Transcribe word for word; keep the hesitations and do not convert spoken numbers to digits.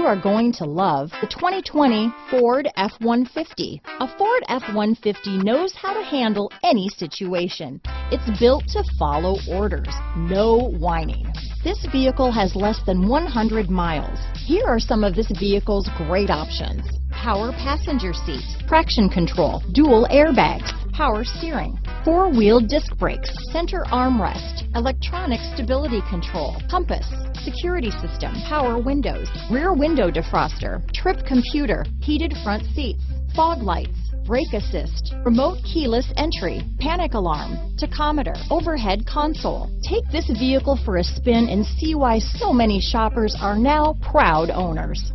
you are going to love the twenty twenty Ford F one fifty. A Ford F one fifty knows how to handle any situation. It's built to follow orders, no whining. This vehicle has less than one hundred miles. Here are some of this vehicle's great options: power passenger seat, traction control, dual airbags, power steering, four-wheel disc brakes, center armrest, electronic stability control, compass, security system, power windows, rear window defroster, trip computer, heated front seats, fog lights, brake assist, remote keyless entry, panic alarm, tachometer, overhead console. Take this vehicle for a spin and see why so many shoppers are now proud owners.